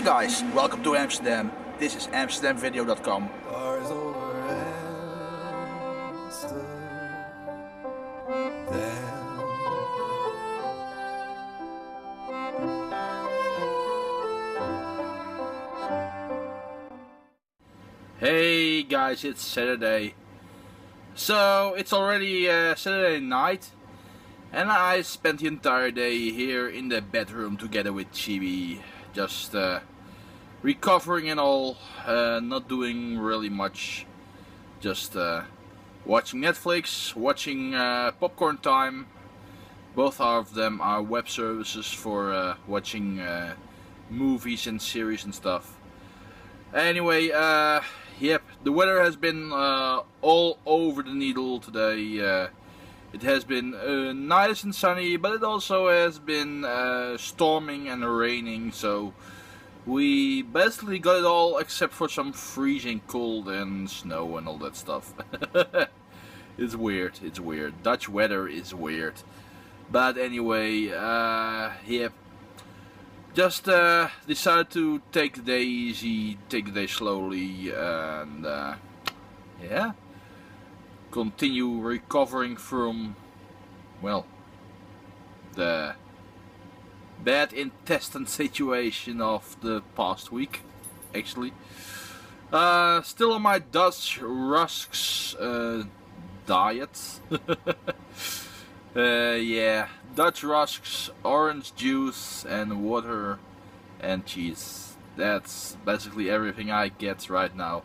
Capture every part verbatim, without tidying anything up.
Hi guys, welcome to Amsterdam. This is amsterdam video dot com. Bars over Amsterdam. Hey guys, it's Saturday. So it's already uh, Saturday night. And I spent the entire day here in the bedroom together with Chibi, just uh, recovering and all, uh, not doing really much, just uh, watching Netflix, watching uh, Popcorn Time. Both of them are web services for uh, watching uh, movies and series and stuff. Anyway, uh, yep, the weather has been uh, all over the needle today. Uh, It has been uh, nice and sunny, but it also has been uh, storming and raining, so we basically got it all except for some freezing cold and snow and all that stuff. It's weird, it's weird. Dutch weather is weird. But anyway, uh, yeah, just uh, decided to take the day easy, take the day slowly, and uh, yeah. Continue recovering from, well, the bad intestine situation of the past week, actually. Uh, still on my Dutch Rusks uh, diet. uh, yeah, Dutch Rusks, orange juice and water and cheese. That's basically everything I get right now.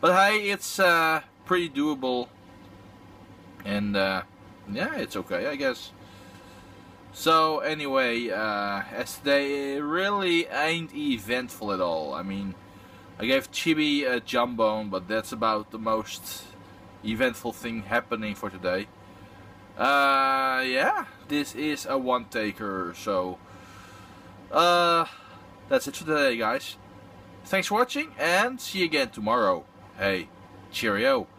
But hey, it's uh, pretty doable. And uh, yeah, it's okay, I guess. So anyway, uh, as they really ain't eventful at all. I mean, I gave Chibi a jump bone, but that's about the most eventful thing happening for today. Uh, yeah, this is a one-taker, so uh, that's it for today, guys. Thanks for watching, and see you again tomorrow. Hey, cheerio.